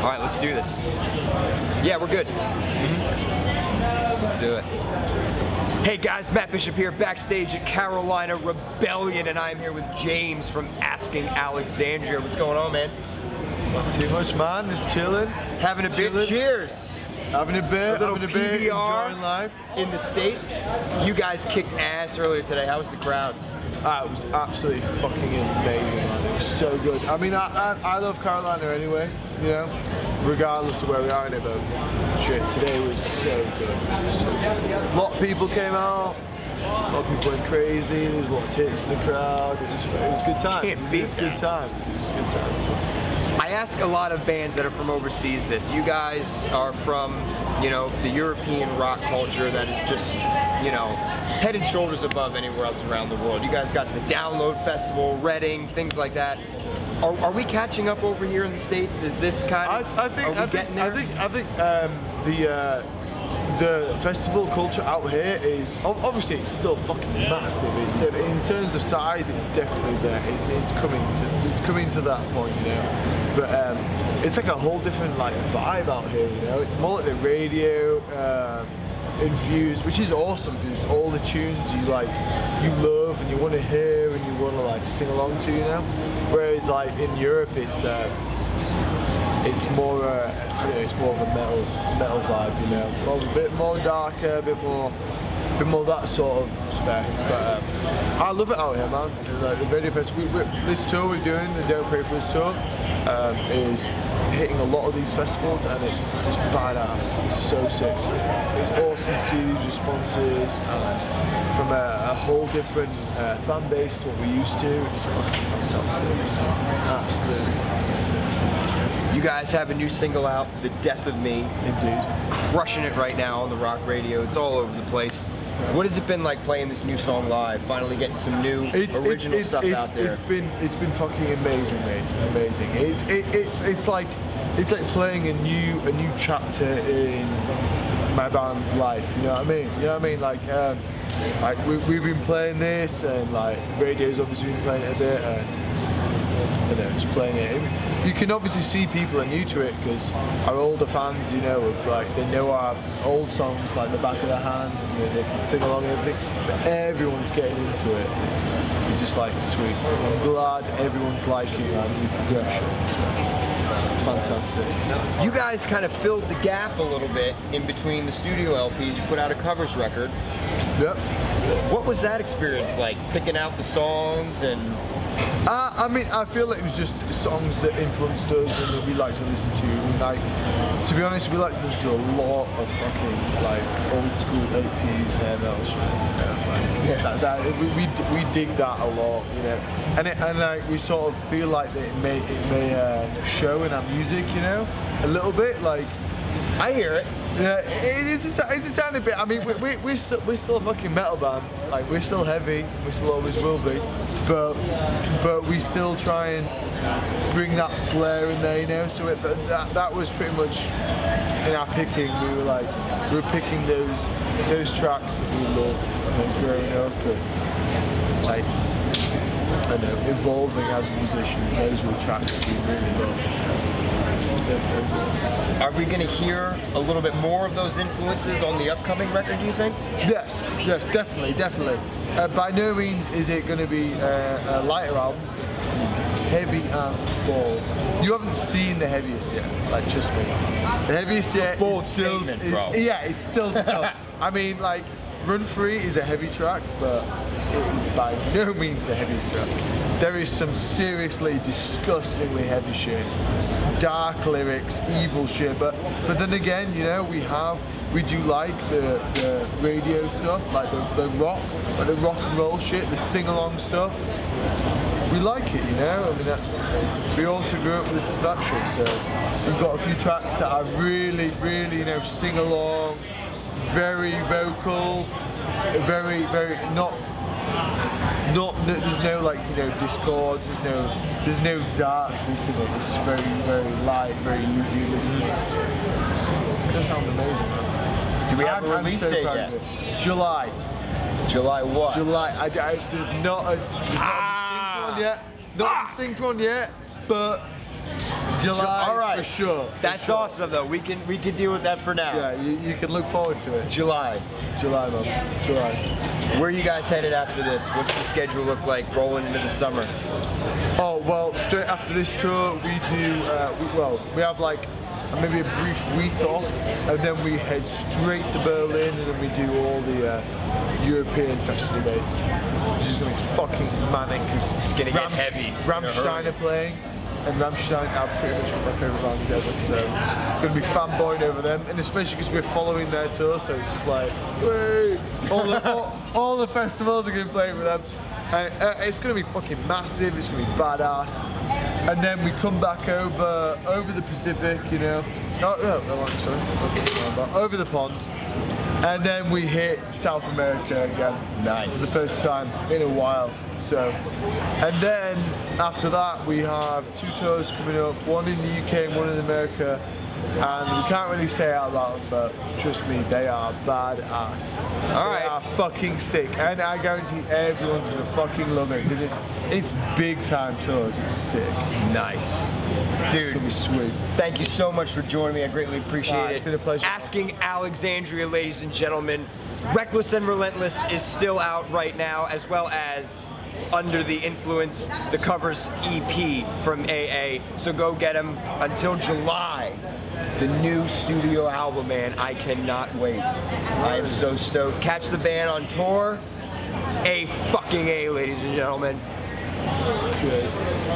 All right, let's do this. Yeah, we're good. Mm-hmm. Let's do it. Hey guys, Matt Bishop here, backstage at Carolina Rebellion, and I'm here with James from Asking Alexandria. What's going on, man? Not too much, man. Just chilling. Having a bit. Cheers. Having a bit, PBR, enjoying life. In the States, you guys kicked ass earlier today. How was the crowd? It was absolutely fucking amazing. It was so good. I mean, I love Carolina anyway, you know, regardless of where we are in it, but shit, today was so good. It was so good. A lot of people came out. A lot of people went crazy. There was a lot of tits in the crowd. It was good times. It was good times. I ask a lot of bands that are from overseas this. You guys are from, you know, the European rock culture that is just, you know, head and shoulders above anywhere else around the world. You guys got the Download Festival, Reading, things like that. Are we catching up over here in the States? Is this kind of? I think the festival culture out here is, obviously it's still fucking massive. It's in terms of size, it's definitely there. It's coming to that point, you know. But it's like a whole different like vibe out here, you know. It's more like the radio infused, which is awesome because it's all the tunes you like, you love and you want to hear and you want to like sing along to, you know. Whereas like in Europe, it's more of a metal vibe, you know, a bit more darker, a bit more that sort of spec. But I love it out here, man. Like, the Radio Fest, this tour we're doing, the Dare to Pray for this tour, is hitting a lot of these festivals, and it's just badass. It's so sick. It's awesome to see these responses, and from a whole different fan base to what we used to, it's fucking fantastic. Absolutely fantastic. You guys have a new single out, The Death of Me. Indeed. Crushing it right now on the rock radio. It's all over the place. What has it been like playing this new song live? Finally getting some new original stuff out there. It's been fucking amazing, mate. It's been amazing. It's like playing a new chapter in my band's life. You know what I mean? You know what I mean? Like we've been playing this, and like radio's obviously been playing it a bit. And just playing it. You can obviously see people are new to it because our older fans, you know, they know our old songs like the back of their hands, and they can sing along and everything. But everyone's getting into it. It's just like sweet. I'm glad everyone's liking our new progression. It's fantastic. You guys kind of filled the gap a little bit in between the studio LPs. You put out a covers record. Yep. What was that experience like? Picking out the songs and. I mean, I feel like it was just songs that influenced us and that we like to listen to. And like, to be honest, we like to listen to a lot of fucking like old school 80s hair metal shit. You know, like, yeah. we dig that a lot, you know. And like we sort of feel like that it may show in our music, you know, a little bit. Like, I hear it. Yeah, it's a tiny bit. I mean, we're still a fucking metal band. Like, we're still heavy. We still always will be. But we still try and bring that flair in there, you know. So that was pretty much in our picking. We were picking those tracks that we loved growing up and evolving as musicians. Those were tracks that we really loved. Are we going to hear a little bit more of those influences on the upcoming record, do you think? Yes, definitely. By no means is it going to be a lighter album. It's heavy as balls. You haven't seen the heaviest yet, like, trust me. The heaviest yet is still to come. Yeah, it's still to come. I mean, like, Run Free is a heavy track, but it is by no means the heaviest track. There is some seriously disgustingly heavy shit. Dark lyrics, evil shit, but then again, you know, we do like the radio stuff, like the rock and roll shit, the sing-along stuff. We like it, you know. I mean, we also grew up listening to that shit, so we've got a few tracks that are really, really, you know, sing-along, very vocal, very, very not. There's no like, you know, discords. There's no darkness in it. This is very, very light, very easy listening. So it's gonna sound amazing, man. Do we have a release date yet? July. July what? July. There's not a distinct one yet. But July, all right. For sure. That's awesome, though. We can deal with that for now. Yeah, you can look forward to it. July, though. July. Where are you guys headed after this? What's the schedule look like rolling into the summer? Oh, well, straight after this tour, we do, we have like maybe a brief week off, and then we head straight to Berlin, and then we do all the European festival dates, which is going to be fucking manic, because it's going to get heavy. Rammstein are playing, and Rammstein are pretty much one of my favourite bands ever, so I'm going to be fanboying over them, and especially because we're following their tour, so it's just like, whey! All the festivals are going to play with them. And, it's going to be fucking massive, it's going to be badass. And then we come back over the Pacific, you know. Over the pond. And then we hit South America again. Nice. For the first time in a while. So, and then after that we have two tours coming up, one in the UK and one in America. And we can't really say out loud, but trust me, they are badass. All right. They are fucking sick, and I guarantee everyone's gonna fucking love it, because it's big time tours. It's sick. Nice, dude. It's gonna be sweet. Thank you so much for joining me. I greatly appreciate it. It's been a pleasure. Asking Alexandria, ladies and gentlemen, Reckless and Relentless is still out right now, as well as Under the Influence, the covers EP from AA. So go get them until July. The new studio album, man. I cannot wait. I am so stoked. Catch the band on tour. A fucking A, ladies and gentlemen. Cheers.